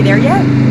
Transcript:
be there yet.